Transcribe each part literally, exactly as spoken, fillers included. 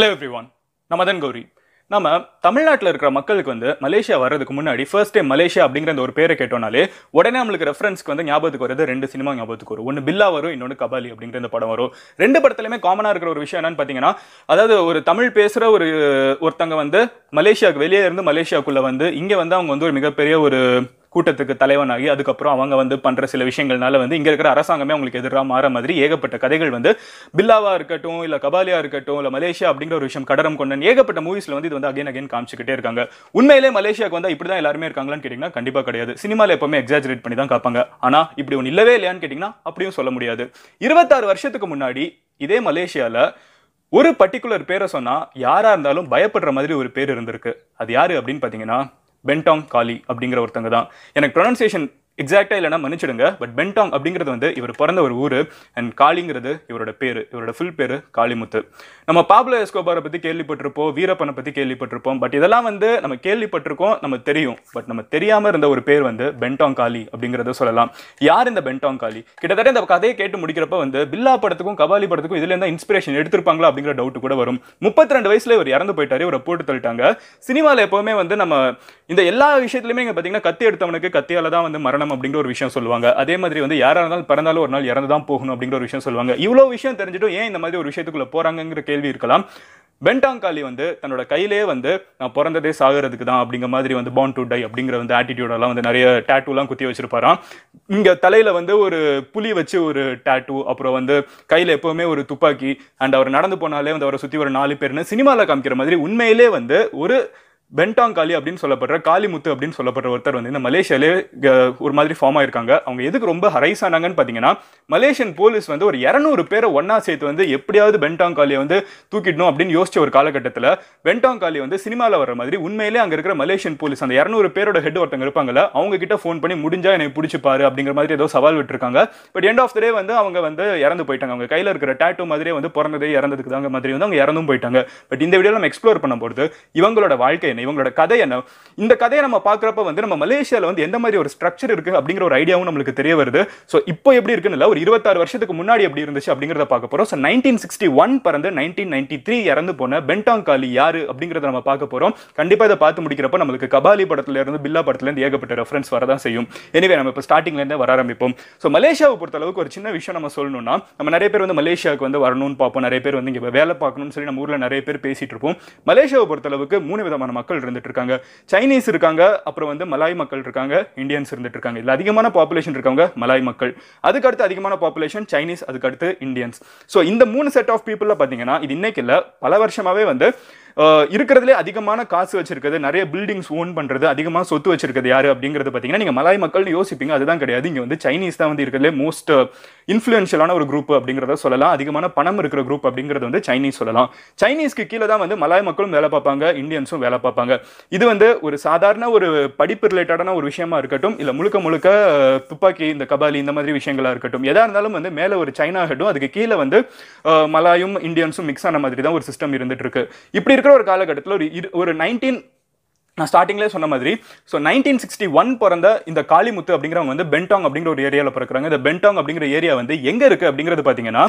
Hello every one, நான் மதன் கௌரி. நம்ம தமிழ்நாட்டில் இருக்கிற மக்களுக்கு வந்து மலேசியா வர்றதுக்கு முன்னாடி ஃபர்ஸ்ட் டைம் மலேசியா அப்படிங்கிற அந்த ஒரு பேரை கேட்டோம்னாலே உடனே நம்மளுக்கு ரெஃபரன்ஸ்க்கு வந்து ஞாபகத்துக்கு வருது ரெண்டு சினிமா ஞாபகத்துக்கு வரும். ஒன்று பில்லா வரும், இன்னொன்று கபாலி அப்படிங்கிற அந்த படம் வரும். ரெண்டு படத்துலையுமே காமனாக இருக்கிற ஒரு விஷயம் என்னன்னு பார்த்தீங்கன்னா, அதாவது ஒரு தமிழ் பேசுகிற ஒரு ஒருத்தங்க வந்து மலேசியாவுக்கு வெளியே இருந்து மலேசியாவுக்குள்ளே வந்து இங்கே வந்து அவங்க வந்து ஒரு மிகப்பெரிய ஒரு கூட்டத்துக்கு தலைவனாகி அதுக்கப்புறம் அவங்க வந்து பண்ணுற சில விஷயங்கள்னால வந்து இங்கே இருக்கிற அரசாங்கமே அவங்களுக்கு எதிராக மாற மாதிரி ஏகப்பட்ட கதைகள் வந்து பில்லாவாக இருக்கட்டும், இல்லை கபாலியாக இருக்கட்டும், இல்லை மலேசியா அப்படிங்கிற ஒரு விஷயம் கடரம் கொண்டன் ஏகப்பட்ட மூவிஸில் வந்து இது வந்து அகைன் அகைன் காமிச்சிக்கிட்டே இருக்காங்க. உண்மையிலே மலேசியாவுக்கு வந்து இப்படி தான் எல்லாருமே இருக்காங்களான்னு கேட்டிங்கன்னா கண்டிப்பாக கிடையாது. சினிமாவில் எப்போவுமே எக்ஸாஜரேட் பண்ணி தான் காப்பாங்க. ஆனால் இப்படி ஒன்று இல்லவே இல்லையான்னு கேட்டிங்கன்னா அப்படியும் சொல்ல முடியாது. இருபத்தாறு வருஷத்துக்கு முன்னாடி இதே மலேசியாவில் ஒரு பர்டிகுலர் பேரை சொன்னால் யாராக இருந்தாலும் பயப்படுற மாதிரி ஒரு பேர் இருந்திருக்கு. அது யார் அப்படின்னு பார்த்தீங்கன்னா பென்டாங் காலி அப்படிங்கிற ஒருத்தங்க தான். எனக்கு ப்ரொனன்சியேஷன் எக்ஸாக்டாக இல்லைனா மன்னிச்சிடுங்க. பட் பென்டாங் அப்படிங்கிறது வந்து இவர் பிறந்த ஒரு ஊர், அண்ட் காளிங்கிறது இவரோட பேர். இவரோட ஃபுல் பேர் காளிமுத்து. நம்ம பாப்லோ எஸ்கோபாரை பற்றி கேள்விப்பட்டிருப்போம், வீரப்பனை பற்றி கேள்விப்பட்டிருப்போம். பட் இதெல்லாம் வந்து நம்ம கேள்விப்பட்டிருக்கோம், நம்ம தெரியும். பட் நம்ம தெரியாமல் இருந்த ஒரு பேர் வந்து பென்டாங் காலி அப்படிங்கிறத சொல்லலாம். யார் இந்த பென்டாங் காலி? கிட்டத்தட்ட இந்த கதையை கேட்டு முடிக்கிறப்ப வந்து பில்லா படத்துக்கும் கபாலி படத்துக்கும் இதுல இருந்தால் இன்ஸ்பிரேஷன் எடுத்திருப்பாங்களா அப்படிங்கிற டவுட் கூட வரும். முப்பத்தி ரெண்டு வயசுல இவர் இறந்து போயிட்டாரு, இவரை போட்டு தள்ளிட்டாங்க. சினிமாவில் எப்போவுமே வந்து நம்ம இந்த எல்லா விஷயத்துலையுமே இங்கே பார்த்தீங்கன்னா கத்தி எடுத்தவனுக்கு கத்தியால் தான் வந்து மரணம் அப்படிங்கிற ஒரு விஷயம் சொல்லுவாங்க. அதே மாதிரி வந்து யாரா இருந்தாலும் பிறந்தாலும் ஒரு நாள் இறந்து தான் போகணும் அப்படிங்கிற ஒரு விஷயம் சொல்லுவாங்க. இவ்வளோ விஷயம் தெரிஞ்சிட்டும் ஏன் இந்த மாதிரி ஒரு விஷயத்துக்குள்ள போறாங்கிற கேள்வி இருக்கலாம். பென்டாங் காலி வந்து தன்னோட கையிலேயே வந்து நான் பிறந்ததே சாகிறதுக்கு தான் அப்படிங்கிற மாதிரி வந்து பான் டு டை அப்படிங்கிற வந்து ஆட்டிடியூடெல்லாம் வந்து நிறைய டேட்டூலாம் குத்தி வச்சிருப்பாராம். இங்கே தலையில் வந்து ஒரு புலி வச்சு ஒரு டேட்டூ, அப்புறம் வந்து கையில் எப்போவுமே ஒரு துப்பாக்கி, அண்ட் அவர் நடந்து போனாலே வந்து அவரை சுற்றி ஒரு நாலு பேர்னு சினிமாவில் காமிக்கிற மாதிரி உண்மையிலே வந்து ஒரு பென்டாங் காலி அப்படின்னு சொல்லப்படுற காளிமுத்து அப்படின்னு சொல்லப்படுற ஒருத்தர் வந்து இந்த மலேசியாலே ஒரு மாதிரி ஃபார்ம் ஆகிருக்காங்க. அவங்க எதுக்கு ரொம்ப ஹரைஸ் ஆனாங்கன்னு பார்த்தீங்கன்னா, மலேசியன் போலீஸ் வந்து ஒரு இரநூறு பேரை ஒன்னா சேர்த்து வந்து எப்படியாவது பென்டாங் காலியை வந்து தூக்கிடணும் அப்படின்னு யோசிச்ச ஒரு காலகட்டத்தில் பென்டாங் காலி வந்து சினிமாவில் வர மாதிரி உண்மையிலே அங்கே இருக்கிற மலேசியன் போலீஸ் அந்த இரநூறு பேரோட ஹெட் ஒருத்தங்க இருப்பாங்கல்ல, அவங்க கிட்ட ஃபோன் பண்ணி முடிஞ்சா என்னை பிடிச்சிப்பாரு அப்படிங்கிற மாதிரி ஏதோ சவால் விட்டுருக்காங்க. But end of the day வந்து அவங்க வந்து இறந்து போயிட்டாங்க. அவங்க கையில் இருக்கிற டேட்டூ மாதிரியே வந்து பிறந்ததே இறந்ததுக்கு தாங்க மாதிரி வந்து அவங்க இறந்தும் போயிட்டாங்க. பட் இந்த வீடியோவில் நம்ம எக்ஸ்ப்ளோர் பண்ண போகிறது இவங்களோட வாழ்க்கை, இவங்களோட கதை என்ன. இந்த கதையை நம்ம பார்க்குறப்ப வந்து நம்ம மலேசியாவில் வந்து எந்த மாதிரி ஒரு ஸ்ட்ரக்சர் இருக்குது அப்படிங்கிற ஒரு ஐடியாவும் நம்மளுக்கு தெரிய வருது. ஸோ இப்போ எப்படி இருக்குன்னு ஒரு இருபத்தாறு வருஷத்துக்கு முன்னாடி எப்படி இருந்துச்சு அப்படிங்கிறத பார்க்க போகிறோம். ஸோ நைன்டீன் சிக்ஸ்டி ஒன் பிறந்து நைன்டீன் நைன்டி த்ரீ இறந்து போன பென்டாங் காலி யாரு அப்படிங்கிறத நம்ம பார்க்க போகிறோம். கண்டிப்பாக இதை பார்த்து முடிக்கிறப்ப நம்மளுக்கு கபாலி படத்துல இருந்து பில்லா படத்துலேருந்து ஏகப்பட்ட ரெஃபரன்ஸ் வரதான் செய்யும். எனவே நம்ம இப்போ ஸ்டார்டிங்லேருந்து வர ஆரம்பிப்போம். ஸோ மலேசியாவை பொறுத்தளவுக்கு ஒரு சின்ன விஷயம் நம்ம சொல்லணும்னா, நம்ம நிறைய பேர் வந்து மலேசியாவுக்கு வந்து வரணும்னு பார்ப்போம், நிறைய பேர் வந்து இங்கே வேலை பார்க்கணும்னு சொல்லி நம்ம ஊரில் நிறைய பேர் பேசிட்டு இருப்போம். மலேசியாவை பொறுத்தளவுக்கு மூணு விதமான மக்கள் இருந்துட்டு இருக்காங்க. சைனீஸ் இருக்காங்க, அப்புறம் வந்து மலாய் மக்கள் இருக்காங்க, இந்தியன்ஸ் இருந்துட்டு இருக்காங்க. இதில் அதிகமான பாப்புலேஷன் இருக்காங்க மலாய் மக்கள், அதுக்கடுத்து அதிகமான பாப்புலேஷன் சைனீஸ், அதுக்கடுத்து இந்தியன்ஸ். ஸோ இந்த மூணு செட் ஆஃப் பீப்புளில் பார்த்தீங்கன்னா இது இன்னைக்கு இல்லை, பல வருஷமாகவே வந்து இருக்கிறதுலே அதிகமான காசு வச்சிருக்கிறது, நிறைய பில்டிங்ஸ் ஓன் பண்ணுறது, அதிகமாக சொத்து வச்சிருக்கிறது யாரு அப்படிங்கிறது பார்த்தீங்கன்னா நீங்கள் மலாய் மக்கள்னு யோசிப்பீங்க, அதுதான் கிடையாது. இங்கே வந்து சைனீஸ் தான் வந்து இருக்கிறதுலே மோஸ்ட் இன்ஃப்ளூயன்ஷியலான ஒரு குரூப் அப்படிங்கிறத சொல்லலாம். அதிகமான பணம் இருக்கிற குரூப் அப்படிங்கிறது வந்து சைனீஸ் சொல்லலாம். சைனீஸ்க்கு கீழே தான் வந்து மலாய் மக்களும் வேலை பார்ப்பாங்க, இந்தியன்ஸும் வேலை பார்ப்பாங்க. இது வந்து ஒரு சாதாரண ஒரு படிப்பு ரிலேட்டடான ஒரு விஷயமா இருக்கட்டும், இல்லை முழுக்க முழுக்க துப்பாக்கி இந்த கபாலி இந்த மாதிரி விஷயங்களாக இருக்கட்டும், எதாக இருந்தாலும் வந்து மேலே ஒரு சைனா ஹெட்டும் அதுக்கு கீழே வந்து மலாயும் இந்தியன்ஸும் மிக்ஸ் ஆன மாதிரி தான் ஒரு சிஸ்டம் இருந்துட்டு இருக்கு. இப்படி இருக்கிற ஒரு காலகட்டத்தில் ஒரு ஒரு நைன்டீன் நான் ஸ்டார்டிங்லேயே சொன்ன மாதிரி ஸோ நைன்டீன் சிக்ஸ்டி ஒன் பிறந்த இந்த காளிமுத்து அப்படிங்கிறவங்க வந்து பென்டாங் அப்படிங்கிற ஒரு ஏரியாவில் பிறக்கிறாங்க. இந்த பென்டாங் அப்படிங்கிற ஏரியா வந்து எங்கே இருக்குது அப்படிங்கிறது பார்த்தீங்கன்னா,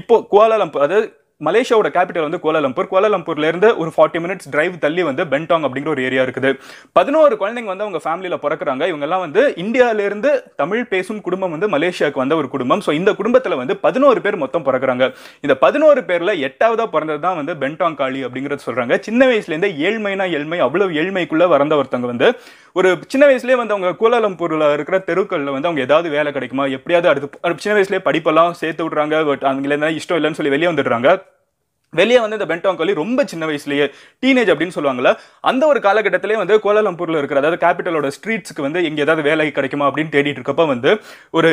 இப்போ கோலாலம்பூர், அதாவது மலேசியாவோட கேபிட்டல் வந்து கோலாலம்பூர். கோலாலம்பூர்லேருந்து ஒரு ஃபார்ட்டி மினிட்ஸ் டிரைவ் தள்ளி வந்து பென்டாங் அப்படிங்கிற ஒரு ஏரியா இருக்குது. பதினோரு குழந்தைங்க வந்து அவங்க ஃபேமிலியில் பிறக்கிறாங்க. இவங்கெல்லாம் வந்து இந்தியாவிலேருந்து தமிழ் பேசும் குடும்பம் வந்து மலேசியாவுக்கு வந்த ஒரு குடும்பம். ஸோ இந்த குடும்பத்தில் வந்து பதினோரு பேர் மொத்தம் பிறக்கிறாங்க. இந்த பதினோரு பேரில் எட்டாவதாக பிறந்தது தான் வந்து பென்டாங் காளி அப்படிங்கிறது சொல்கிறாங்க. சின்ன வயசுலேருந்து ஏழ்மைனா ஏழ்மை, அவ்வளோ ஏழ்மைக்குள்ளே வரந்த ஒருத்தவங்க வந்து ஒரு சின்ன வயசுலேயே வந்து அவங்க கோலாலம்பூரில் இருக்கிற தெருக்களில் வந்து அவங்க ஏதாவது வேலை கிடைக்குமா, எப்படியாவது அடுத்து சின்ன வயசுலேயே படிப்பெல்லாம் சேர்த்து விட்றாங்க. பட் அவங்கள இஷ்டம் இல்லைன்னு சொல்லி வெளியே வந்துடுறாங்க. வெளியே வந்து இந்த பென்டாங் காலி ரொம்ப சின்ன வயசுலேயே டீனேஜ் அப்படின்னு சொல்லுவாங்கள்ல, அந்த ஒரு காலகட்டத்திலே வந்து கோலாலம்பூரில் இருக்கிற அதாவது கேபிட்டலோட ஸ்ட்ரீட்ஸுக்கு வந்து எங்கே ஏதாவது வேலை கிடைக்குமா அப்படின்னு தேடிட்டு இருக்கப்போ வந்து ஒரு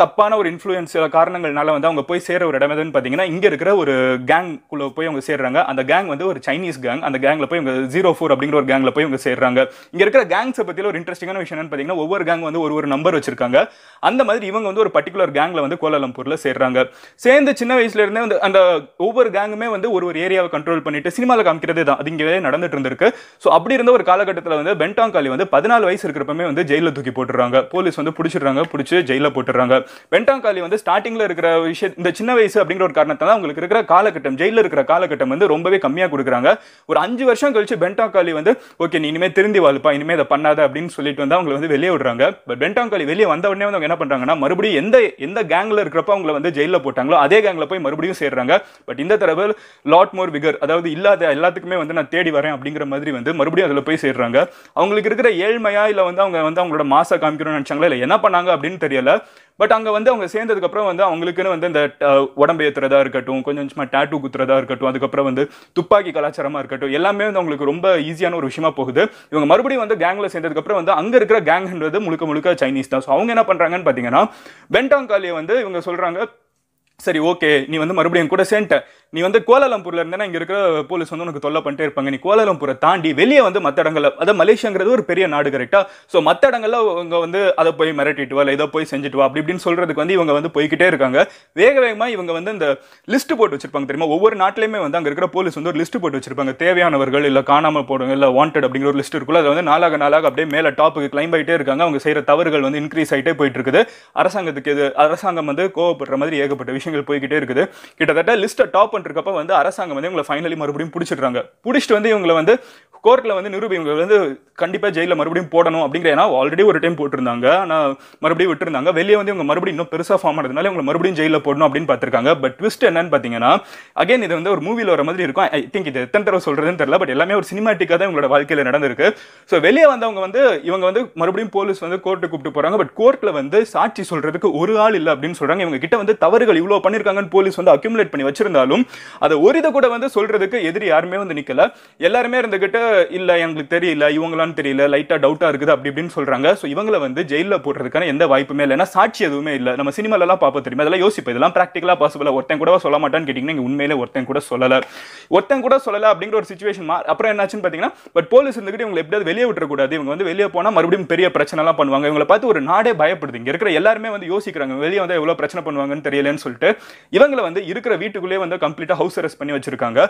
தப்பான ஒரு இன்ஃப்ளூயன்ஸ் காரணங்கள்னால வந்து அவங்க போய் சேர ஒரு இடம் எதுன்னு பார்த்தீங்கன்னா இங்கே இருக்கிற ஒரு கேங் குள்ளே போய் அவங்க சேர்றாங்க. அந்த கேங் வந்து ஒரு சைனீஸ் கேங். அந்த கேங்கில் போய் இவங்க ஜீரோ ஃபோர் அப்படிங்கிற ஒரு கேங்கில் போய் இவங்க சேர்றாங்க. இங்கே இருக்கிற கேங்ஸை பற்றியில் ஒரு இன்ட்ரெஸ்டிங்கான விஷயம் என்னன்னு பார்த்தீங்கன்னா, ஒவ்வொரு கேங் வந்து ஒரு ஒரு நம்பர் வச்சிருக்காங்க. அந்த மாதிரி இவங்க வந்து ஒரு பர்டிகுலர் கேங்கில் வந்து கோலாலம்பூரில் சேர்றாங்க. சேர்ந்து சின்ன வயசுலேருந்தே வந்து அந்த ஒவ்வொரு கேங்குமே வந்து ஒரு ஒரு ஏரியாவை கண்ட்ரோல் பண்ணிட்டு சினிமாவில் காமிக்கிறதே தான், அது இங்கே நடந்துட்டு இருந்திருக்கு. ஸோ அப்படி இருந்த ஒரு காலகட்டத்தில் வந்து பென்டாங் காலி வந்து பதினாலு வயசு இருக்கிறப்பமே வந்து ஜெயிலில் தூக்கி போட்டுறாங்க. போலீஸ் வந்து பிடிச்சிடுறாங்க, பிடிச்சி ஜெயிலில் போட்டுறாங்க. பென்டாங் காலி வந்து ஸ்டார்டிங்ல இருக்கிற விஷயம், இந்த சின்ன வயசு அப்படிங்கிற ஒரு காரணத்தால உங்களுக்கு இருக்கிற காலகட்டம், ஜெயில இருக்கிற காலகட்டம் வந்து ரொம்பவே கம்மியா கொடுக்குறாங்க. ஒரு அஞ்சு வருஷம் கழிச்சு பென்டாங் காலி வந்து ஓகே நீ இனிமேல் திருந்தி வாழ்ப்பா, இனிமேல் இதை பண்ணாத அப்படின்னு சொல்லிட்டு வந்து அவங்க வந்து வெளியே விடுறாங்க. பட் பென்டாங் காலி வெளியே வந்த உடனே வந்து அவங்க என்ன பண்றாங்கன்னா மறுபடியும் எந்த எந்த கேங்ல இருக்கிறப்ப அவங்களை வந்து ஜெயில போட்டாங்களோ அதே கேங்ல போய் மறுபடியும் சேர்றாங்க. பட் இந்த தடவை லாட் மோர் விகர், அதாவது இல்லாத எல்லாத்துக்குமே வந்து நான் தேடி வரேன் அப்படிங்கிற மாதிரி வந்து மறுபடியும் அதில் போய் சேர்றாங்க. அவங்களுக்கு இருக்கிற ஏழ்மையா இல்லை வந்து அவங்க வந்து அவங்களோட மாசா காமிக்கணும்னு நினைச்சாங்களா இல்லை என்ன பண்ணாங்க அப்படின்னு தெரியல. பட் அங்கே வந்து அவங்க சேர்ந்ததுக்கப்புறம் வந்து அவங்களுக்குன்னு வந்து இந்த உடம்பு ஏற்றுறதா இருக்கட்டும், கொஞ்சம் கொஞ்சமாக டேட்டு குத்துறதா இருக்கட்டும், அதுக்கப்புறம் வந்து துப்பாக்கி கலாச்சாரமாக இருக்கட்டும், எல்லாமே வந்து அவங்களுக்கு ரொம்ப ஈஸியான ஒரு விஷயமா போகுது. இவங்க மறுபடியும் வந்து கேங்கில் சேர்ந்ததுக்கப்புறம் வந்து அங்கே இருக்கிற கேங்ன்றது முழுக்க முழுக்க சைனீஸ் தான். ஸோ அவங்க என்ன பண்ணுறாங்கன்னு பார்த்தீங்கன்னா பென்டாங் காலியை வந்து இவங்க சொல்கிறாங்க சரி ஓகே நீ வந்து மறுபடியும் கூட சேர்ந்துட்ட, நீ வந்து கோலாலம்பூரில் இருந்தேன்னா இங்கே இருக்கிற போலீஸ் வந்து உனக்கு தொல்லை பண்ணிட்டே இருப்பாங்க, நீ கோலாலம்பூரை தாண்டி வெளியே வந்து மற்ற இடங்களில், அதாவது மலேசியாங்கிறது ஒரு பெரிய நாடு கரெக்டாக, ஸோ மற்ற இடங்களில் அவங்க வந்து அதை போய் மிரட்டிட்டு வா இல்லை இதை போய் செஞ்சுட்டு வா அப்படி இப்படின்னு சொல்கிறதுக்கு வந்து இவங்க வந்து போய்கிட்டே இருக்காங்க. வேக வேகமாக இவங்க வந்து இந்த லிஸ்ட்டு போட்டு வச்சிருப்பாங்க தெரியுமா, ஒவ்வொரு நாட்டிலையுமே வந்து அங்கே இருக்கிற போலீஸ் வந்து ஒரு லிஸ்ட்டு போட்டு வச்சிருப்பாங்க, தேவையானவர்கள் இல்லை காணாமல் போடுவாங்க இல்லை வாண்டட் அப்படிங்கிற ஒரு லிஸ்ட் இருக்குள்ள, அதை வந்து நாளாக நாளாக அப்படியே மேலே டாப்புக்கு கிளைம் ஆகிட்டே இருக்காங்க. அவங்க செய்கிற தவறுகள் வந்து இன்க்ரீஸ் ஆகிட்டே போயிட்டு இருக்குது. அரசாங்கத்துக்கு இது அரசாங்கம் வந்து கோவப்படுற மாதிரி ஏகப்பட்ட விஷயம் போய்கிட்டே இருக்குது. கிட்டத்தட்ட லிஸ்ட்டை டாப் பண்றதுக்கப்புறம் வந்து அரசாங்கம் வந்து இவங்களை ஃபைனலி மறுபடியும் பிடிச்சிடுறாங்க. பிடிச்சிட்டு வந்து இவங்களை வந்து கோர்ட்டில் வந்து நிரூபி இவங்க வந்து கண்டிப்பாக ஜெயிலில் மறுபடியும் போடணும் அப்படிங்கிற, ஏன்னா ஆல்ரெடி ஒரு டைம் போட்டிருந்தாங்க ஆனால் மறுபடியும் விட்டுருந்தாங்க, வெளியே வந்து இவங்க மறுபடியும் இன்னும் பெருசாக ஃபார்ம் ஆனதுனால இவங்களை மறுபடியும் ஜெயிலில் போடணும் அப்படின்னு பார்த்துருக்காங்க. பட் ட்விஸ்ட் என்னன்னு பார்த்தீங்கன்னா அகைன் இது வந்து ஒரு மூவியில் வர மாதிரி இருக்கும். ஐ திங்க் இது எத்தனை தடவை சொல்கிறதுன்னு தெரியல, பட் எல்லாமே ஒரு சினிமாட்டிக்காக தான் இவங்களோட வாழ்க்கையில் நடந்திருக்கு. ஸோ வெளியே வந்தவங்க வந்து இவங்க வந்து மறுபடியும் போலீஸ் வந்து கோர்ட்டு கூப்பிட்டு போகிறாங்க. பட் கோர்ட்டில் வந்து சாட்சி சொல்கிறதுக்கு ஒரு ஆள் இல்லை அப்படின்னு சொல்கிறாங்க. இவங்க கிட்ட வந்து தவறுகள் இவ்வளோ பண்ணியிருக்காங்கன்னு போலீஸ் வந்து அக்யூமுலேட் பண்ணி வச்சிருந்தாலும் அதை ஒரு இதை கூட வந்து சொல்கிறதுக்கு எதிரி யாருமே வந்து நிற்கல. எல்லாருமே இருந்துக்கிட்டு இல்லை எங்களுக்கு தெரியல, இவங்களான்னு தெரியல, லைட்டாக டவுட்டாக இருக்குது அப்படி இப்படின்னு சொல்கிறாங்க. ஸோ இவங்களை வந்து ஜெயிலில் போடுறதுக்கான எந்த வாய்ப்புமே இல்லை, ஏன்னா சாட்சி எதுவுமே இல்லை. நம்ம சினிமாலெல்லாம் பார்ப்போம் தெரியுமா, அதெல்லாம் யோசிப்போம் இதெல்லாம் ப்ராக்டிக்கலாக பாசிபிளாக, ஒருத்தன் கூட சொல்ல மாட்டான்னு கேட்டிங்கன்னா உண்மையிலே ஒருத்தன் கூட சொல்லலை ஒருத்தன் கூட சொல்லலை அப்படிங்கிற ஒரு சுச்சுவேஷன். அப்புறம் என்னாச்சுன்னு பார்த்தீங்கன்னா பட் போலீஸ் இருந்துக்கிட்டு இவங்களை எப்படியாவது வெளியே விட்டுறக்கூடாது, இவங்க வந்து வெளியே போனால் மறுபடியும் பெரிய பிரச்சனைலாம் பண்ணுவாங்க, இவங்களை பார்த்து ஒரு நாடே பயப்படுது, இங்கே இருக்கிற எல்லாருமே வந்து யோசிக்கிறாங்க வெளியே வந்து எவ்வளோ பிரச்சனை பண்ணுவாங்கன்னு தெரியலன்னு சொல்லிட்டு இவங்களை வந்து இருக்கிற வீட்டுக்குள்ளேயே வந்து கம்ப்ளீட்டாக ஹவுஸ் அரெஸ்ட் பண்ணி வச்சிருக்காங்க.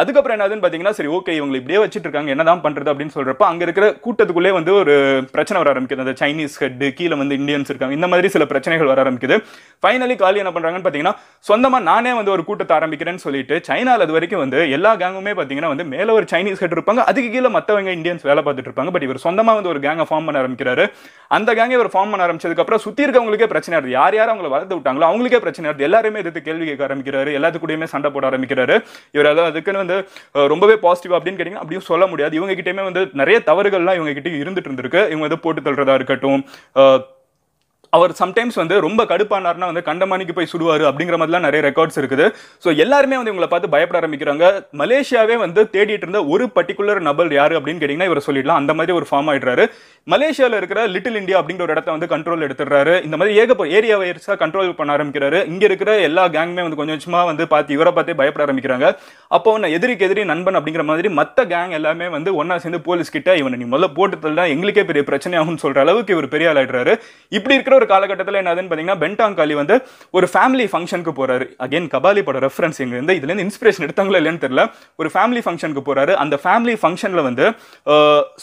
அதுக்கப்புறம் என்னதுன்னு பார்த்தீங்கன்னா சரி ஓகே இவங்களை இப்படியே வச்சுட்டு இருக்காங்க என்னதான் பண்றது அப்படின்னு சொல்றப்ப அங்க இருக்கிற கூட்டத்துக்குள்ளே வந்து ஒரு பிரச்சனை வர ஆரம்பிக்குது. அந்த சைனீஸ் ஹெட் கீழே வந்து இந்தியன்ஸ் இருக்காங்க, இந்த மாதிரி சில பிரச்சனைகள் வர ஆரம்பிக்குது. ஃபைனலி காலி என்ன பண்றாங்கன்னு பார்த்தீங்கன்னா சொந்தமா நானே வந்து ஒரு கூட்டத்தை ஆரம்பிக்கிறேன்னு சொல்லிட்டு, சைனால அது வரைக்கும் வந்து எல்லா கேங்குமே பார்த்தீங்கன்னா வந்து மேல ஒரு சைனீஸ் ஹெட் இருப்பாங்க, அதுக்கு கீழே மற்றவங்க இந்தியன்ஸ் வேலை பார்த்துட்டு இருப்பாங்க. பட் இவர் சொந்தமா வந்து ஒரு கேங்கை ஃபார்ம் பண்ண ஆரம்பிக்கிறாரு. அந்த கேங்கை இவர் ஃபார்ம் பண்ண ஆரம்பிச்சதுக்கு அப்புறம் சுத்தி இருக்கவங்களுக்கே பிரச்சனை ஆகுது, யார் யாரும் அவங்களை வளர்த்து விட்டாங்களோ அவங்களுக்கே பிரச்சனை ஆகுது, எல்லாருமே எதிர்த்து கேள்வி கேட்க ஆரம்பிக்கிறாரு, எல்லாத்துக்கூடயுமே சண்டை போட ஆரம்பிக்கிறாரு. இவர் அதாவது அதுக்குன்னு வந்து ரொம்பவே பாசிட்டிவ் அப்படின்னு கேட்டீங்கன்னா அப்படியும் சொல்ல முடியாது, இவங்க கிட்டயுமே வந்து நிறைய தவறுகள்லாம் இவங்க கிட்ட இருந்துட்டு இருந்திருக்கு. இவங்க வந்து போட்டு தள்ளுறதா இருக்கட்டும், அவர் சம்டைம்ஸ் வந்து ரொம்ப கடுப்பானார்னா வந்து கண்டமானிக்கு போய் சுடுவார் அப்படிங்கிற மாதிரிலாம் நிறைய ரெக்கார்ட்ஸ் இருக்குது. ஸோ எல்லாருமே வந்து இவங்களை பார்த்து பயப்பட ஆரம்பிக்கிறாங்க. மலேசியாவே வந்து தேடிட்டு இருந்த ஒரு பர்டிகுலர் நபர் யார் அப்படின்னு கேட்டிங்கன்னா இவர் சொல்லிடலாம், அந்த மாதிரி ஒரு ஃபார்ம் ஆகிடுறாரு. மலேசியாவில் இருக்கிற லிட்டில் இந்தியா அப்படிங்கிற ஒரு இடத்த வந்து கண்ட்ரோல் எடுத்துடுறாரு. இந்த மாதிரி ஏகப்போ ஏரியா வைஸாக கண்ட்ரோல் பண்ண ஆரம்பிக்கிறாரு. இங்கே இருக்கிற எல்லா கேங்குமே வந்து கொஞ்சம் கொஞ்சமாக வந்து பார்த்து இவரை பார்த்தே பயப்பட ஆரம்பிக்கிறாங்க. அப்போ நான் எதிரிக்கு எதிரி நண்பன் அப்படிங்கிற மாதிரி மற்ற கேங் எல்லாமே வந்து ஒன்னா சேர்ந்து போலீஸ் கிட்ட இவனை நீ முதல்ல போட்டு தள்ளினா எங்களுக்கே பெரிய பிரச்சனை ஆகும்னு சொல்கிற அளவுக்கு இவர் பெரிய ஆளாயிடுறாரு. இப்படி இருக்கிற ஒரு காலகட்டத்தில் என்னதுன்னு பார்த்தீங்கன்னா பென்டாங் காலி வந்து ஒரு ஃபேமிலி ஃபங்க்ஷனுக்கு போறாரு. அகைன் கபாலி பட ரெஃபரன்ஸ் எங்க இருந்து இதுல இருந்து இன்ஸ்பிரேஷன் எடுத்தாங்களோ இல்லைன்னு தெரியல. ஒரு ஃபேமிலி ஃபங்க்ஷனுக்கு போறாரு. அந்த ஃபேமிலி ஃபங்க்ஷன்ல வந்து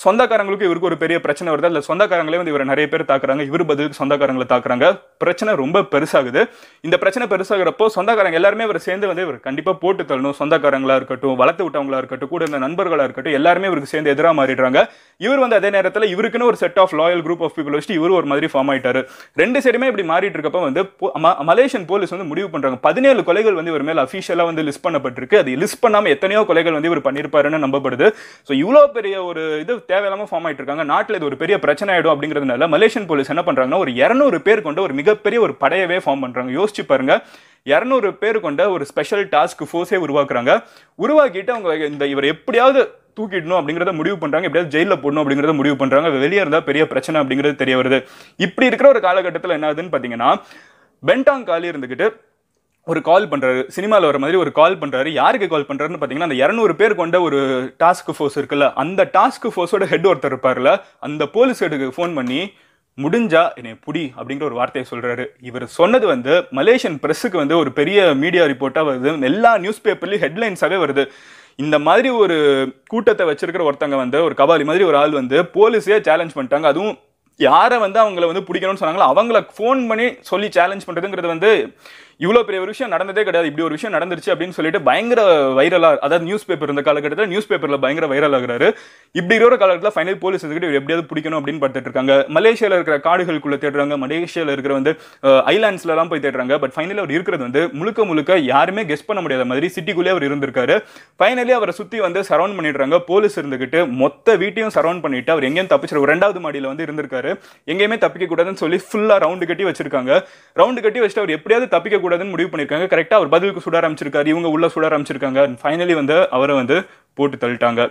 சொந்தக்காரங்களுக்கு இவருக்கு ஒரு பெரிய பிரச்சனை வருது. அதில் சொந்தக்காரங்களே வந்து இவர் நிறைய பேர் தாக்குறாங்க, இவர் பதிலுக்கு சொந்தக்காரங்களை தாக்குறாங்க. பிரச்சனை ரொம்ப பெருசாகுது. இந்த பிரச்சனை பெருசாகிறப்போ சொந்தக்காரங்க எல்லாருமே இவர் சேர்ந்து வந்து இவர் கண்டிப்பா போட்டு தள்ளணும், சொந்தக்காரங்களா இருக்கட்டும், வளர்த்து விட்டவங்களா இருக்கட்டும், கூட இருந்த நண்பர்களா இருக்கட்டும், எல்லாருமே இவருக்கு சேர்ந்து எதிராக மாறிடுறாங்க. இவர் வந்து அதே நேரத்தில் இவருக்குன்னு ஒரு set of loyal group of people வச்சுட்டு இவர் ஒரு மாதிரி ஃபார்ம் ஆயிட்டாரு. ரெண்டு சைடுமே இப்படி மாறிட்டு இருக்கப்ப வந்து மலேசியன் போலீஸ் வந்து முடிவு பண்றாங்க பதினேழு கொலைகள் வந்து இவர் மேல அபிஷியலா வந்து லிஸ்ட் பண்ணப்பட்டிருக்கு. அது லிஸ்ட் பண்ணாம எத்தனையோ கொலைகள் வந்து இவர் பண்ணிருப்பாருன்னு நம்பப்படுது. சோ இவ்வளவு பெரிய ஒரு இது தேவையில்லாம ஃபார்ம் ஆயிட்டு இருக்காங்க, நாட்டில் இது ஒரு பெரிய பிரச்சனை ஆயிடும் அப்படிங்கிறதுனால மலேசியன் போலீஸ் என்ன பண்றாங்கன்னா ஒரு இருநூறு பேர் கொண்ட ஒரு மிகப்பெரிய ஒரு படையவே ஃபார்ம் பண்றாங்க. யோசிச்சு பாருங்க, இருநூறு பேர் கொண்ட ஒரு ஸ்பெஷல் டாஸ்க் ஃபோர்ஸே உருவாக்குறாங்க. உருவாக்கிட்டு அவங்க இந்த இவர் எப்படியாவது தூக்கிடணும் அப்படிங்கிறத முடிவு பண்றாங்க, எப்படியாவது ஜெயிலில் போடணும் அப்படிங்கிறத முடிவு பண்றாங்க. வெளியே இருந்தால் பெரிய பிரச்சனை அப்படிங்கிறது தெரிய வருது. இப்படி இருக்கிற ஒரு காலகட்டத்தில் என்ன ஆகுதுன்னு பார்த்தீங்கன்னா பென்டாங் காலி இருந்துக்கிட்டு ஒரு கால் பண்ணுறாரு, சினிமாவில் வர மாதிரி ஒரு கால் பண்ணுறாரு. யாருக்கு கால் பண்ணுறாருன்னு பார்த்தீங்கன்னா அந்த இரநூறு பேர் கொண்ட ஒரு டாஸ்க் ஃபோர்ஸ் இருக்குல்ல, அந்த டாஸ்க் ஃபோர்ஸோட ஹெட் ஒருத்தர் இருப்பார்ல, அந்த போலீஸ் ஹெடுக்கு ஃபோன் பண்ணி முடிஞ்சா என்னை புடி அப்படிங்கிற ஒரு வார்த்தையை சொல்கிறாரு. இவர் சொன்னது வந்து மலேசியன் ப்ரெஸ்ஸுக்கு வந்து ஒரு பெரிய மீடியா ரிப்போர்ட்டாக வருது, எல்லா நியூஸ் பேப்பர்லேயும் ஹெட்லைன்ஸாகவே வருது. இந்த மாதிரி ஒரு கூட்டத்தை வச்சிருக்கிற ஒருத்தங்க வந்து ஒரு கபாலி மாதிரி ஒரு ஆள் வந்து போலீஸையே சேலஞ்ச் பண்ணிட்டாங்க, அதுவும் யாரை வந்து அவங்கள வந்து பிடிக்கணும்னு சொன்னாங்களோ அவங்கள ஃபோன் பண்ணி சொல்லி சேலஞ்ச் பண்ணுறதுங்கிறது வந்து இவ்வளோ பெரிய ஒரு விஷயம் நடந்ததே கிடையாது. இப்படி ஒரு விஷயம் நடந்துருச்சு அப்படின்னு சொல்லிட்டு பயங்கர வைரலாக, அதாவது நியூஸ் பேப்பர் இருந்த காலகட்டத்தில் நியூஸ் பேப்பரில் பயங்கர வைரல் ஆகுறாரு. இப்படி இருக்கிற காலகட்டத்தில் ஃபைனல் போலீஸ் வந்துக்கிட்டு இவர் எப்படியாவது பிடிக்கணும் அப்படின்னு பார்த்துட்டு இருக்காங்க. மலேசியாவில் இருக்கிற காடுகளுக்குள்ளே தேடுறாங்க, மலேசியாவில் இருக்கிற வந்து ஐலாண்ட்ஸ்லாம் போய் தேடுறாங்க. பட் ஃபைனலி அவர் இருக்கிறது வந்து முழுக்க முழுக்க யாருமே கெஸ்ட் பண்ண முடியாத மாதிரி சிட்டிக்குள்ளேயே அவர் இருந்திருக்காரு. ஃபைனலி அவரை சுற்றி வந்து சரவுண்ட் பண்ணிடுறாங்க போலீஸ் இருந்துக்கிட்டு. மொத்த வீட்டையும் சரவுண்ட் பண்ணிட்டு அவர் எங்கேயும் தப்பிச்சிருக்காரு. ரெண்டாவது மாடியில் வந்து இருந்திருக்காரு. எங்கேயுமே தப்பிக்க கூடாதுன்னு சொல்லி ஃபுல்லாக ரவுண்டு கட்டி வச்சிருக்காங்க. ரவுண்டு கட்டி வச்சுட்டு அவர் எப்படியாவது தப்பிக்க முடிவு பண்ணிருக்காங்க. கரெக்டா அவர் பதிலுக்கு சுட ஆரம்பிச்சிருக்காரு, இவங்க உள்ள சுட ஆரம்பிச்சிருக்காங்க. ஃபைனலி வந்து அவரை வந்து போட்டு தள்ளிட்டாங்க.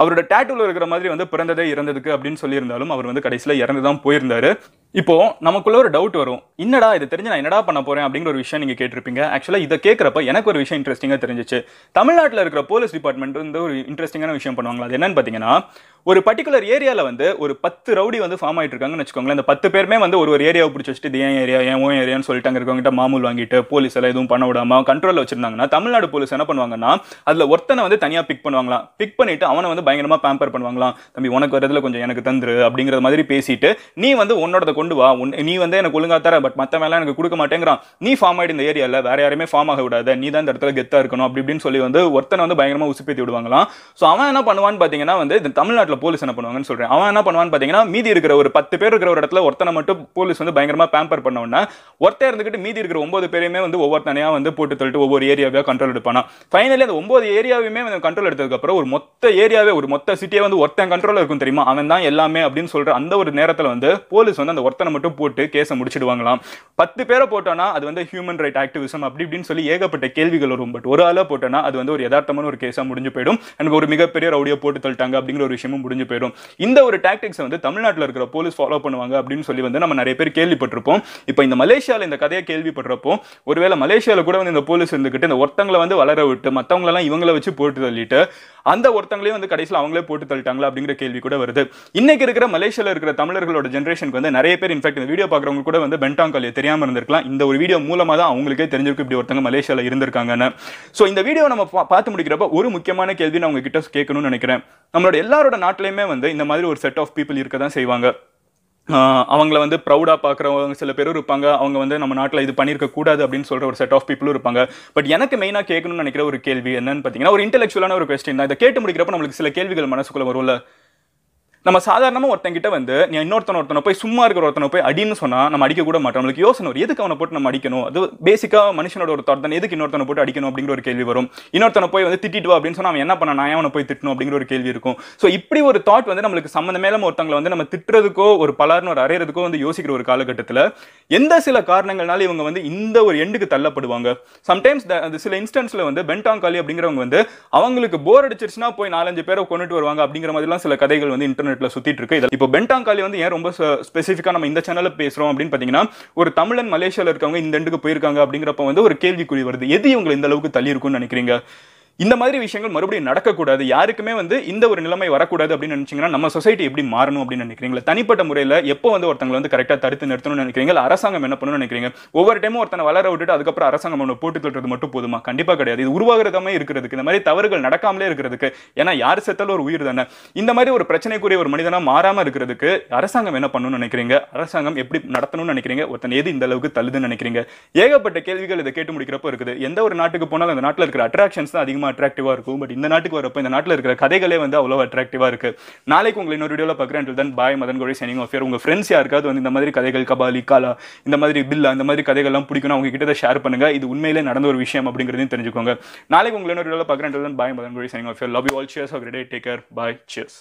அவரோட டாட்டூல இருக்கிற மாதிரி வந்து பிறந்ததே இறந்ததுக்கு அப்படின்னு சொல்லியிருந்தாலும் அவர் வந்து கடைசியில் இறந்துதான் போயிருந்தாரு. இப்போ நமக்குள்ள ஒரு டவுட் வரும், என்னடா இது தெரிஞ்சு நான் என்னடா பண்ண போறேன் அப்படிங்கிற ஒரு விஷயம் நீங்க கேட்டிருப்பீங்க. ஆக்சுவலா இதை கேட்கறப்ப எனக்கு ஒரு விஷயம் இன்ட்ரெஸ்டிங்கா தெரிஞ்சிச்சு. தமிழ்நாட்டில் இருக்கிற போலீஸ் டிபார்ட்மெண்ட் வந்து ஒரு இன்ட்ரெஸ்டிங்கான விஷயம் பண்ணுவாங்களா, அது என்னன்னு பாத்தீங்கன்னா, ஒரு பர்டிகுலர் ஏரியாவில் வந்து ஒரு பத்து ரவுடி வந்து ஃபார்ம் ஆகிட்டு இருக்காங்கன்னு வச்சுக்கோங்களேன். இந்த பத்து பேருமே வந்து ஒரு ஒரு ஏரியாவை பிடிச்சி வச்சுட்டு இது ஏன் ஏரியா ஏன் ஓ ஏரியான்னு சொல்லிட்டு அங்கே இருக்கவங்கிட்ட மாமூல் வாங்கிட்டு போலீஸ் எல்லாம் எதுவும் பண்ண விடாமல் கண்ட்ரோலில் வச்சிருந்தாங்கன்னா தமிழ்நாடு போலீஸ் என்ன பண்ணுவாங்கன்னா அதில் ஒருத்தனை வந்து தனியாக பிக் பண்ணுவாங்களாம். பிக் பண்ணிட்டு அவனை வந்து பயங்கரமாக பேம்பர் பண்ணுவாங்களாம். தம்பி உனக்கு வரதுல கொஞ்சம் எனக்கு தந்துரு அப்படிங்கிற மாதிரி பேசிட்டு நீ வந்து உன்னோட கொண்டு வா, நீ வந்து எனக்கு ஒழுங்கா தர, பட் மற்ற மேலாம் எனக்கு கொடுக்க மாட்டேங்கிறான், நீ ஃபார்ம் ஆகிட்டு இந்த ஏரியாவில் வேற யாருமே ஃபார்ம் ஆக விடாத, நீ தான் இந்த இடத்துல கெத்தாக இருக்கணும் அப்படி இப்படின்னு சொல்லி வந்து ஒருத்தனை வந்து பயங்கரமாக உசுப்பேத்தி விடுவாங்களாம். ஸோ அவன் என்ன பண்ணுவான்னு பார்த்தீங்கன்னா வந்து இந்த தமிழ்நாட்டில் போலீஸ் என்ன பண்ணுவாங்கன்னு சொல்றேன். அவன் என்ன பண்ணுவான்னு பாத்தீங்கன்னா மீதி இருக்கிற ஒரு பத்து பேர் இருக்கிற ஒரு இடத்துல ஒருத்தனை மட்டும் போலீஸ் வந்து பயங்கரமா பேம்பர் பண்ணவனா ஒருத்தர் இருந்துகிட்டு மீதி இருக்கிற ஒன்பது பேரையுமே வந்து ஒவ்வொருத்தனையா வந்து போட்டு தள்ளிட்டு ஒவ்வொரு ஏரியாவையா கண்ட்ரோல் எடுப்பானா. ஃபைனலி அந்த ஒன்பது ஏரியாவையுமே கண்ட்ரோல் எடுத்ததுக்கு அப்புறம் ஒரு மொத்த ஏரியாவே ஒரு மொத்த சிட்டியே வந்து ஒருத்தன் கண்ட்ரோல் இருக்கும் தெரியுமா, அவன் தான் எல்லாமே அப்படின்னு சொல்ற அந்த ஒரு நேரத்தில் வந்து போலீஸ் வந்து அந்த ஒருத்தனை மட்டும் போட்டு கேஸை முடிச்சிடுவாங்களாம். பத்து பேரை போட்டோம்னா அது வந்து ஹியூமன் ரைட் ஆக்டிவிசம் அப்படி இப்படின்னு சொல்லி ஏகப்பட்ட கேள்விகள் வரும். பட் ஒரு ஆளை போட்டோம்னா அது வந்து ஒரு யதார்த்தமான ஒரு கேஸா முடிஞ்சு போயிடும். எனக்கு ஒரு மிகப்பெரிய ரவுடியை போட்டு தள்ளிட்டாங்க அப்படிங்கிற ஒரு விஷயமும் முடிஞ்சு போயிடும். இந்த ஒரு டாக்டிக்ஸ் வந்து தமிழ்நாட்டில் இருக்கிற போலீஸ் ஃபாலோ பண்ணுவாங்க அப்படின்னு சொல்லி வந்து நம்ம நிறைய பேர் கேள்விப்பட்டிருப்போம். இப்போ இந்த மலேசியாவில் இந்த கதையை கேள்விப்பட்டிருப்போ ஒருவேளை மலேசியாவில் கூட வந்து இந்த போலீஸ் இருந்துக்கிட்டு இந்த ஒருத்தங்களை வந்து வளர விட்டு மற்றவங்களெல்லாம் இவங்களை வச்சு போட்டு தள்ளிட்டு அந்த ஒருத்தங்களையும் வந்து கடைசியில் அவங்களே போட்டு தள்ளிட்டாங்களா அப்படிங்கிற கேள்வி கூட வருது. இன்னைக்கு இருக்கிற மலேசியாவில் இருக்கிற தமிழர்களோட ஜென்ரேஷனுக்கு வந்து நிறைய பேர் இன்ஃபேக்ட் இந்த வீடியோ பார்க்குறவங்க கூட வந்து பென்டாங் காலியை தெரியாமல் இருந்திருக்கலாம். இந்த ஒரு வீடியோ மூலமாக தான் அவங்களுக்கே தெரிஞ்சிருக்கு இப்படி ஒருத்தங்க மலேசியாவில் இருந்திருக்காங்கன்னு. ஸோ இந்த வீடியோ நம்ம பார்த்து முடிக்கிறப்ப ஒரு முக்கியமான கேள்வி நான் உங்ககிட்ட கேட்கணும்னு நினைக்கிறேன். நம்மளோட எல்லாரோட நாட்டிலையுமே வந்து இந்த மாதிரி ஒரு செட் ஆஃப் பீப்புள் இருக்க தான் செய்வாங்க. அவங்கள வந்து ப்ரௌடாக பார்க்குறவங்க சில பேரும் இருப்பாங்க, அவங்க வந்து நம்ம நாட்டில் இது பண்ணியிருக்கக்கூடாது அப்படின்னு சொல்கிற ஒரு செட் ஆஃப் பீப்புளும் இருப்பாங்க. பட் எனக்கு மெயினாக கேட்கணும்னு நினைக்கிற ஒரு கேள்வி என்னன்னு பார்த்தீங்கன்னா ஒரு இன்டெலெக்சுவலான ஒரு கொஸ்டின் தான். இதை கேட்டு முடிக்கிறப்ப நம்மளுக்கு சில கேள்விகள் மனசுக்குள்ளே வரும்ல. நம்ம சாதாரணமாக ஒருத்தங்கிட்ட வந்து நீ இன்னொருத்தனை ஒருத்தனை போய் சும்மா இருக்கிற ஒருத்தனை போய் அடின்னு சொன்னால் நம்ம அடிக்க கூட மாட்டோம். நம்மளுக்கு யோசனை ஒரு எதுக்கு அவனை போட்டு நம்ம அடிக்கணும், அது பேசிக்காக மனுஷனோட ஒரு தாட்தான், எதுக்கு இன்னொருத்தனை போட்டு அடிக்கணும் அப்படிங்கிற ஒரு கேள்வி வரும். இன்னொருத்தனை போய் வந்து திட்டிட்டு வா அப்படின்னு சொன்னால் அவன் என்ன பண்ண, நான் அவனை போய் திட்டணும் அப்படிங்கிற ஒரு கேள்வி இருக்கும். ஸோ இப்படி ஒரு தாட் வந்து நம்மளுக்கு சம்மந்தமே இல்லாமல் ஒருத்தங்களை வந்து நம்ம திட்டுறதுக்கோ ஒரு பலர்னு ஒரு அறையிறதுக்கோ வந்து யோசிக்கிற ஒரு காலகட்டத்தில் எந்த சில காரணங்கள்னால இவங்க வந்து இந்த ஒரு எண்டுக்கு தள்ளப்படுவாங்க. சம்டைம்ஸ் அந்த சில இன்ஸ்டன்ஸில் வந்து பென்டாங் காலி அப்படிங்கிறவங்க வந்து அவங்களுக்கு போர் அடிச்சிருச்சுன்னா போய் நாலஞ்சு பேரை கொண்டுட்டு வருவாங்க அப்படிங்கிற மாதிரிலாம் சில கதைகள் வந்து இன்டர்நெட் சுத்திட்டு இருக்கு. இப்போ பென்டாங் காலி வந்து ஏன் ரொம்ப ஸ்பெசிஃபிக்கா நம்ம இந்த சேனல்ல பேசுறோம் அப்படின்னு பாத்தீங்கன்னா ஒரு தமிழன் மலேசியால இருக்கவங்க இந்த இடத்துக்கு போயிருக்காங்க அப்படிங்கிறப்ப வந்து ஒரு கேள்விக்குறி வருது. எது இவங்களை இந்த அளவுக்கு தள்ளி இருக்கும்னு நினைக்கிறீங்க? இந்த மாதிரி விஷயங்கள் மறுபடியும் நடக்கக்கூடாது, யாருக்குமே வந்து இந்த ஒரு நிலைமை வரக்கூடாது அப்படின்னு நினைச்சீங்கன்னா நம்ம சொசைட்டி எப்படி மாறணும் அப்படின்னு நினைக்கிறீங்களா? தனிப்பட்ட முறையில் எப்போ வந்து ஒருத்தங்களை வந்து கரெக்டாக தடுத்து நிறுத்தணும்னு நினைக்கிறீங்க? அரசாங்கம் என்ன பண்ணணும்னு நினைக்கிறீங்க? ஒவ்வொரு டைமும் ஒருத்தனை வளர விட்டுட்டு அதுக்கப்புறம் அரசாங்கம் ஒன்று போட்டு தள்ளுறது மட்டும் போதுமா? கண்டிப்பாக கிடையாது. இது உருவாகிறதாமே இருக்கிறதுக்கு, இந்த மாதிரி தவறுகள் நடக்காமலே இருக்கிறதுக்கு, ஏன்னா யார் செத்தாலும் ஒரு உயிர் தானே, இந்த மாதிரி ஒரு பிரச்சனைக்குரிய ஒரு மனிதனாக மாறாமல் இருக்கிறதுக்கு அரசாங்கம் என்ன பண்ணணும்னு நினைக்கிறீங்க? அரசாங்கம் எப்படி நடத்தணும்னு நினைக்கிறீங்க? ஒருத்தனை எது இந்த அளவுக்கு தள்ளுதுன்னு நினைக்கிறீங்க? ஏகப்பட்ட கேள்விகள் இதை கேட்டு முடிக்கிறப்போ இருக்குது. எந்த ஒரு நாட்டுக்கு போனாலும் அந்த நாட்டில் இருக்கிற அட்ராக்ஷன்ஸ் தான் அதிகமாக அட்ராக்டிவா இருக்கும். பட் இந்த நாட்டுக்கு வரப்ப இந்த நாட்டில் இருக்கிற கதைகளே வந்து அவ்வளவு அட்ராக்டிவா இருக்கு. நாளைக்கு உங்களை இன்னொரு வீடியோல பார்க்குறேன். until then bye. மதன் கோழி signing off here. உங்க ஃப்ரெண்ட்ஸ் யாருக்காவது வந்து இந்த மாதிரி கதைகள் கபாலி காலா இந்த மாதிரி பில்லா இந்த மாதிரி கதைகள்லாம் பிடிக்கணும் அவங்க கிட்ட ஷேர் பண்ணுங்க. இது உண்மையிலே நடந்த ஒரு விஷயம் அப்படிங்கிறதையும் தெரிஞ்சுக்கோங்க. நாளைக்கு உங்களை இன்னொரு வீடியோல பார்க்குறேன். until then bye. மதன் கோழி signing off here. Love you all. Cheers. Have a great day. Take care. Bye. Cheers.